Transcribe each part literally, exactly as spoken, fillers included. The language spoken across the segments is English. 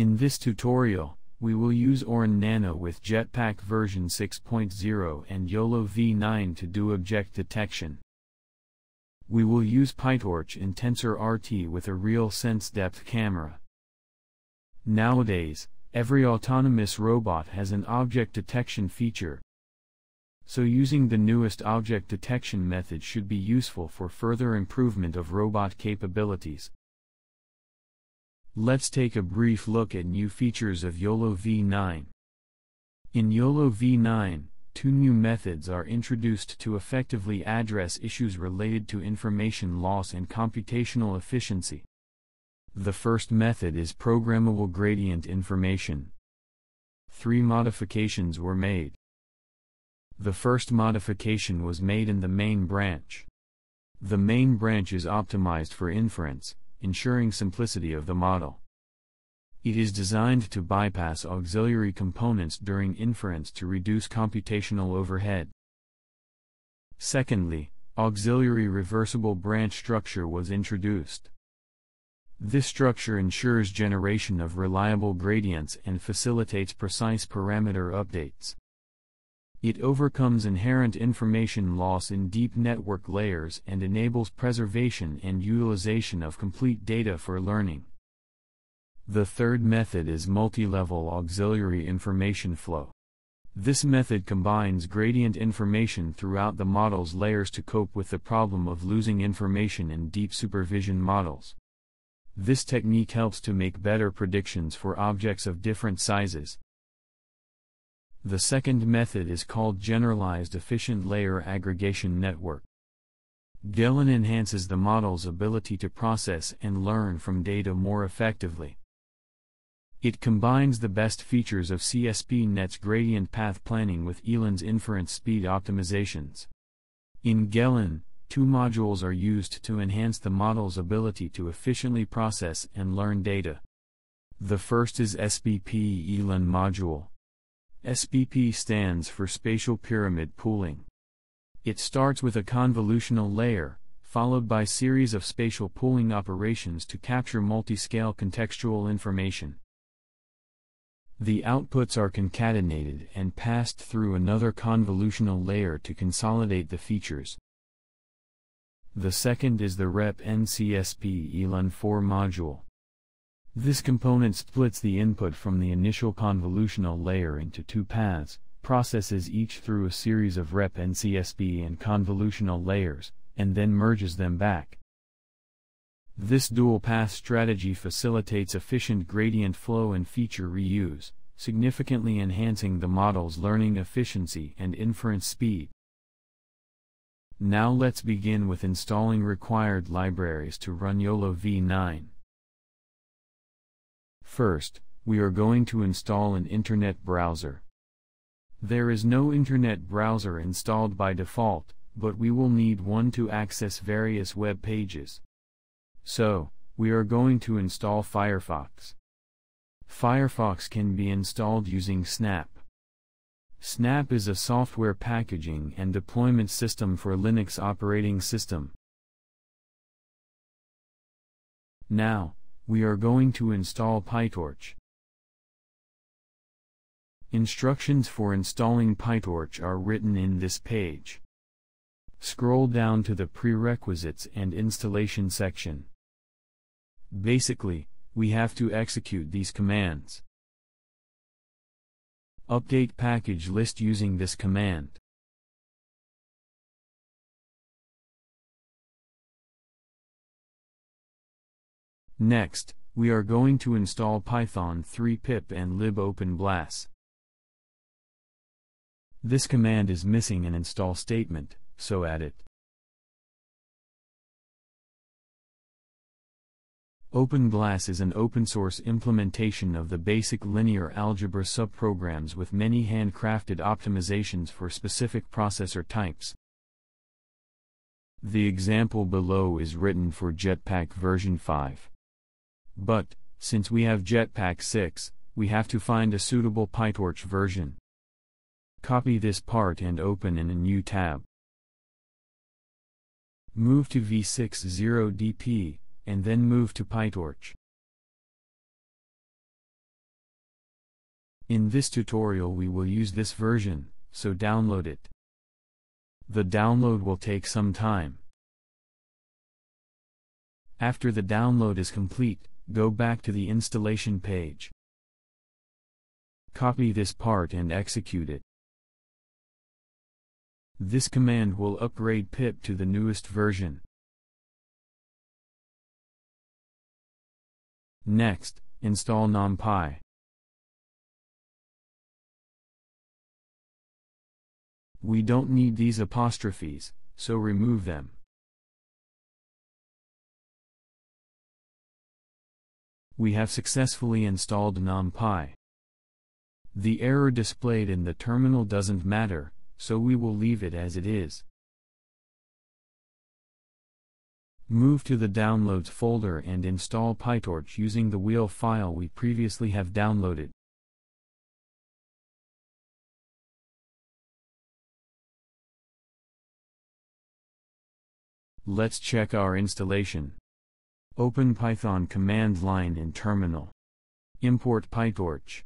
In this tutorial, we will use Orin Nano with Jetpack version six point zero and YOLOv nine to do object detection. We will use PyTorch and TensorRT with a RealSense depth camera. Nowadays, every autonomous robot has an object detection feature. So using the newest object detection method should be useful for further improvement of robot capabilities. Let's take a brief look at new features of YOLOv nine. In YOLOv nine, two new methods are introduced to effectively address issues related to information loss and computational efficiency. The first method is programmable gradient information. Three modifications were made. The first modification was made in the main branch. The main branch is optimized for inference, ensuring simplicity of the model. It is designed to bypass auxiliary components during inference to reduce computational overhead. Secondly, auxiliary reversible branch structure was introduced. This structure ensures generation of reliable gradients and facilitates precise parameter updates. It overcomes inherent information loss in deep network layers and enables preservation and utilization of complete data for learning. The third method is multi-level auxiliary information flow. This method combines gradient information throughout the model's layers to cope with the problem of losing information in deep supervision models. This technique helps to make better predictions for objects of different sizes. The second method is called Generalized Efficient Layer Aggregation Network. GELAN enhances the model's ability to process and learn from data more effectively. It combines the best features of C S P net's gradient path planning with ELAN's inference speed optimizations. In GELAN, two modules are used to enhance the model's ability to efficiently process and learn data. The first is S P P-ELAN module. S P P stands for Spatial Pyramid Pooling. It starts with a convolutional layer, followed by series of spatial pooling operations to capture multi-scale contextual information. The outputs are concatenated and passed through another convolutional layer to consolidate the features. The second is the RepNCSPElan four module. This component splits the input from the initial convolutional layer into two paths, processes each through a series of RepNCSP and convolutional layers, and then merges them back. This dual-path strategy facilitates efficient gradient flow and feature reuse, significantly enhancing the model's learning efficiency and inference speed. Now let's begin with installing required libraries to run YOLOv nine. First, we are going to install an internet browser. There is no internet browser installed by default, but we will need one to access various web pages. So, we are going to install Firefox. Firefox can be installed using Snap. Snap is a software packaging and deployment system for Linux operating system. Now, we are going to install PyTorch. Instructions for installing PyTorch are written in this page. Scroll down to the prerequisites and installation section. Basically, we have to execute these commands. Update package list using this command. Next, we are going to install Python three pip and lib openblas. This command is missing an install statement, so add it. OpenBLAS is an open-source implementation of the basic linear algebra subprograms with many handcrafted optimizations for specific processor types. The example below is written for Jetpack version five. But, since we have Jetpack six, we have to find a suitable PyTorch version. Copy this part and open in a new tab. Move to v sixty D P, and then move to PyTorch. In this tutorial we will use this version, so download it. The download will take some time. After the download is complete, go back to the installation page. Copy this part and execute it. This command will upgrade pip to the newest version. Next, install NumPy. We don't need these apostrophes, so remove them. We have successfully installed NumPy. The error displayed in the terminal doesn't matter, so we will leave it as it is. Move to the Downloads folder and install PyTorch using the wheel file we previously have downloaded. Let's check our installation. Open Python command line in terminal. Import PyTorch.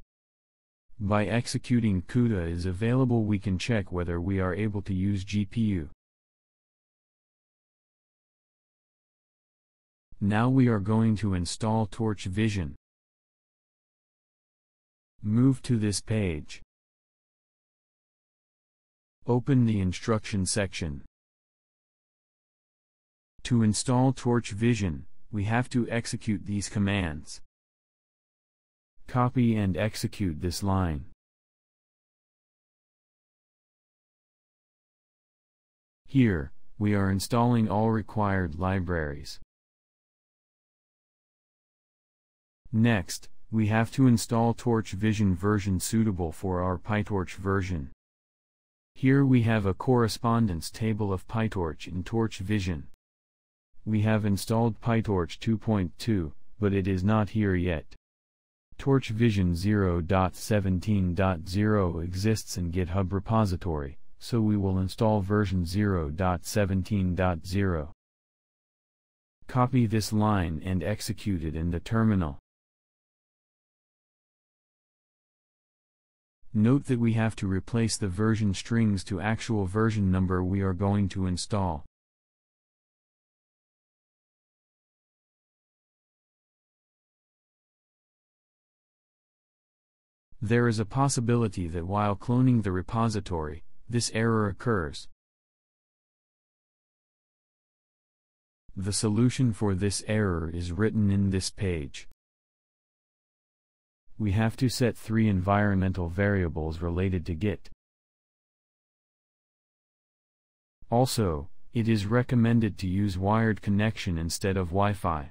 By executing CUDA is available, we can check whether we are able to use G P U. Now we are going to install TorchVision. Move to this page. Open the instruction section. To install TorchVision, we have to execute these commands. Copy and execute this line. Here, we are installing all required libraries. Next, we have to install TorchVision version suitable for our PyTorch version. Here we have a correspondence table of PyTorch in TorchVision. We have installed PyTorch two point two, but it is not here yet. TorchVision zero point seventeen point zero exists in GitHub repository, so we will install version zero point seventeen point zero. Copy this line and execute it in the terminal. Note that we have to replace the version strings to actual version number we are going to install. There is a possibility that while cloning the repository, this error occurs. The solution for this error is written in this page. We have to set three environmental variables related to Git. Also, it is recommended to use wired connection instead of Wi-Fi.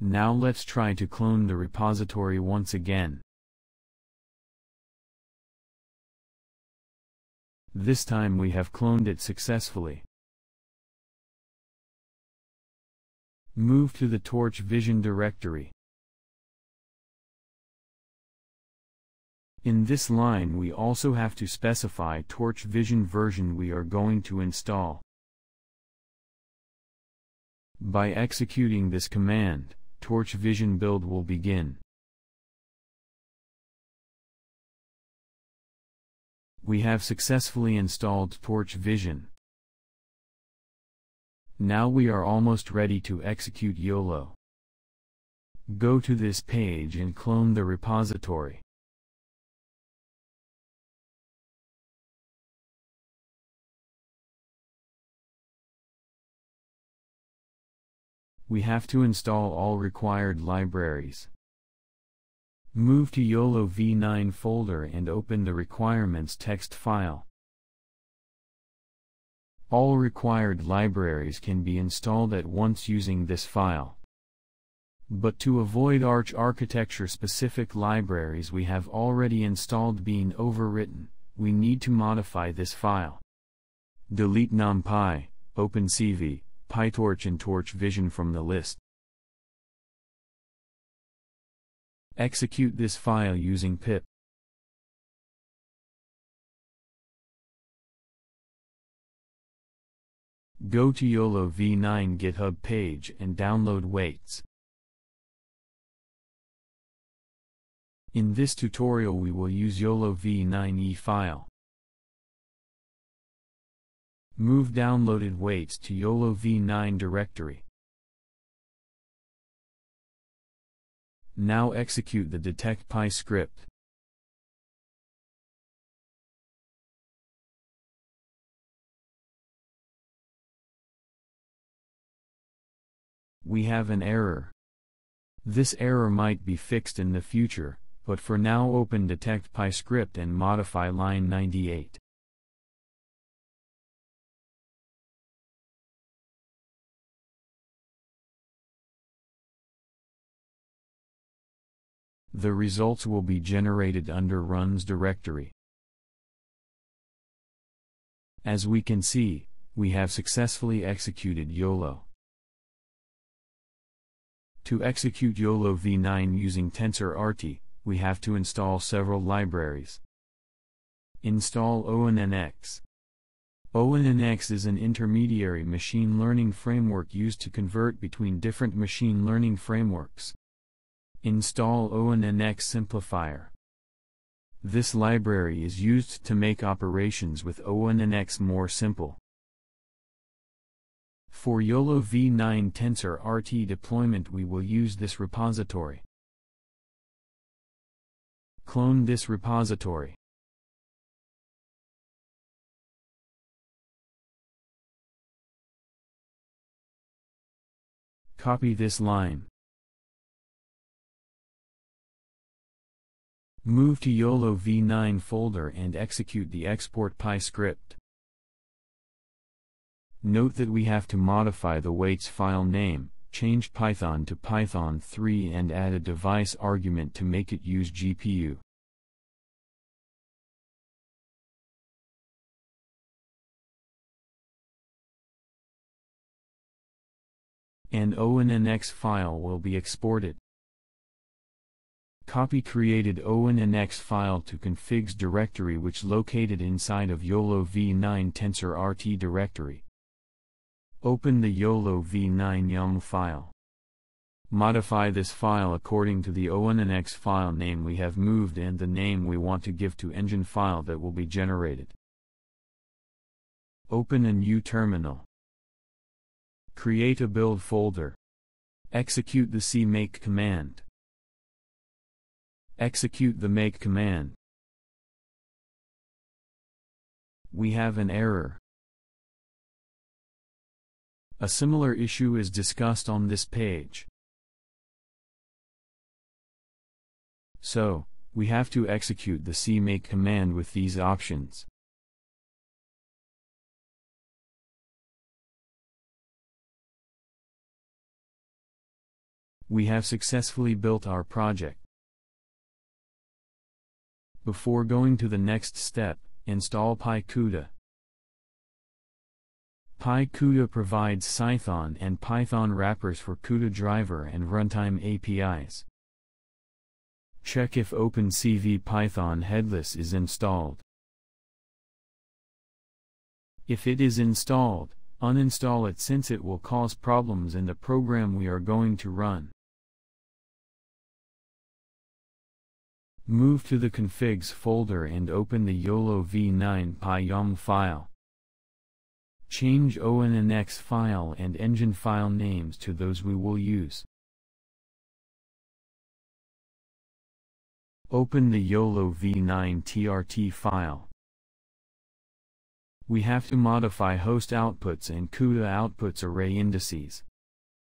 Now let's try to clone the repository once again. This time we have cloned it successfully. Move to the TorchVision directory. In this line we also have to specify TorchVision version we are going to install. By executing this command, TorchVision build will begin. We have successfully installed TorchVision. Now we are almost ready to execute YOLO. Go to this page and clone the repository. We have to install all required libraries. Move to YOLOv nine folder and open the requirements text file. All required libraries can be installed at once using this file. But to avoid Arch architecture specific libraries we have already installed being overwritten, we need to modify this file. Delete NumPy, OpenCV, PyTorch and TorchVision from the list. Execute this file using pip. Go to YOLOv nine GitHub page and download weights. In this tutorial we will use YOLOv nine E file. Move downloaded weights to YOLOv nine directory. Now execute the detect_py script. We have an error. This error might be fixed in the future, but for now open detect_py script and modify line ninety-eight. The results will be generated under runs directory. As we can see, we have successfully executed YOLO. To execute YOLOv nine using TensorRT, we have to install several libraries. Install O N N X. O N N X is an intermediary machine learning framework used to convert between different machine learning frameworks. Install O N N X Simplifier. This library is used to make operations with O N N X more simple. For YOLOv nine TensorRT deployment we will use this repository. Clone this repository. Copy this line. Move to YOLOv nine folder and execute the export_py script. Note that we have to modify the weights file name, change Python to Python three and add a device argument to make it use G P U. An O N N X file will be exported. Copy created O N N X file to configs directory which located inside of YOLOv nine TensorRT directory. Open the YOLOv nine yum file. Modify this file according to the O N N X file name we have moved and the name we want to give to engine file that will be generated. Open a new terminal. Create a build folder. Execute the CMake command. Execute the make command. We have an error. A similar issue is discussed on this page. So, we have to execute the CMake command with these options. We have successfully built our project. Before going to the next step, install PyCUDA. PyCUDA provides Cython and Python wrappers for CUDA driver and runtime A P Is. Check if OpenCV Python headless is installed. If it is installed, uninstall it since it will cause problems in the program we are going to run. Move to the configs folder and open the YOLOv nine pyum file. Change O N N X file and engine file names to those we will use. Open the YOLOv nine T R T file. We have to modify host outputs and CUDA outputs array indices.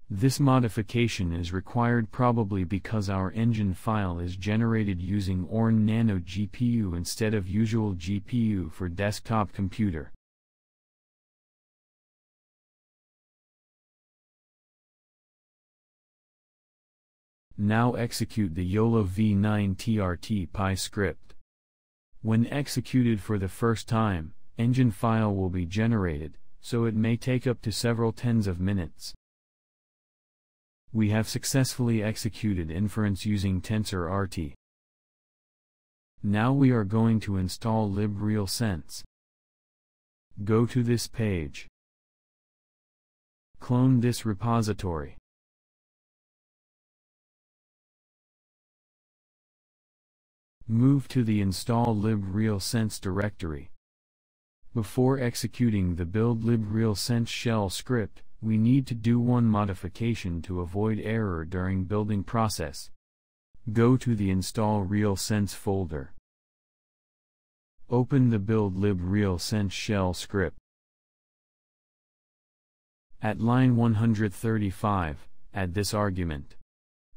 This modification is required probably because our engine file is generated using Orin Nano G P U instead of usual G P U for desktop computer. Now execute the YOLOv nine TRT_py script. When executed for the first time, engine file will be generated, so it may take up to several tens of minutes. We have successfully executed inference using TensorRT. Now we are going to install librealsense. Go to this page. Clone this repository. Move to the install librealsense directory. Before executing the build librealsense shell script, we need to do one modification to avoid error during building process. Go to the install RealSense folder. Open the build librealsense shell script. At line one hundred thirty-five, add this argument.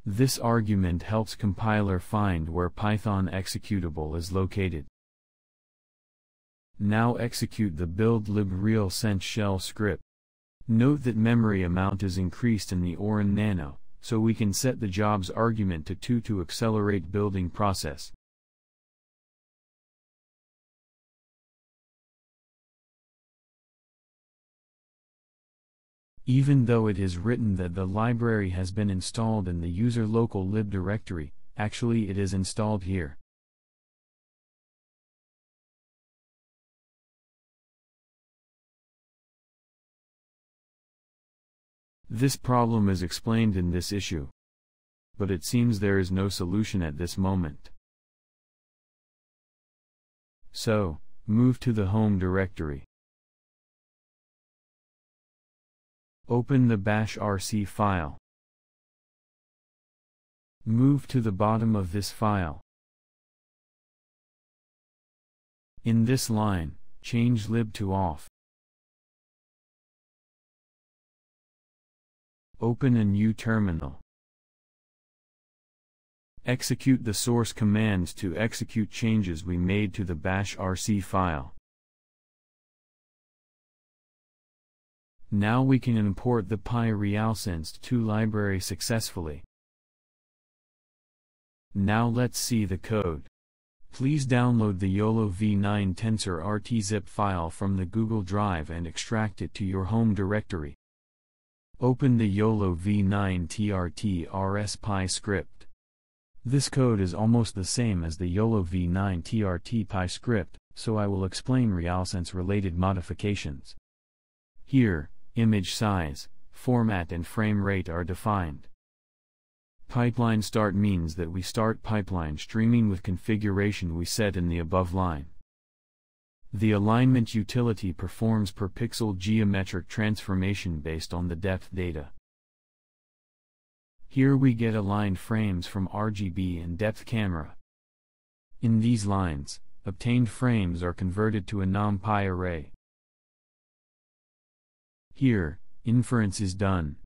This argument helps compiler find where Python executable is located. Now execute the build librealsense shell script. Note that memory amount is increased in the Orin Nano, so we can set the job's argument to two to accelerate building process. Even though it is written that the library has been installed in the user local lib directory, actually it is installed here. This problem is explained in this issue, but it seems there is no solution at this moment. So, move to the home directory. Open the bash R C file. Move to the bottom of this file. In this line, change lib to off. Open a new terminal. Execute the source commands to execute changes we made to the bash R C file. Now we can import the PyRealSense two library successfully. Now let's see the code. Please download the YOLOv nine TensorRT zip file from the Google Drive and extract it to your home directory. Open the YOLOv nine trtRSPy script. This code is almost the same as the YOLOv nine trtPy script, so I will explain RealSense-related modifications. Here, image size, format and frame rate are defined. Pipeline start means that we start pipeline streaming with configuration we set in the above line. The alignment utility performs per pixel geometric transformation based on the depth data. Here we get aligned frames from R G B and depth camera. In these lines, obtained frames are converted to a NumPy array. Here, inference is done.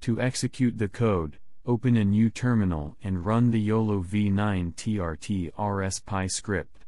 To execute the code, open a new terminal and run the YOLOv nine trtRSPy script.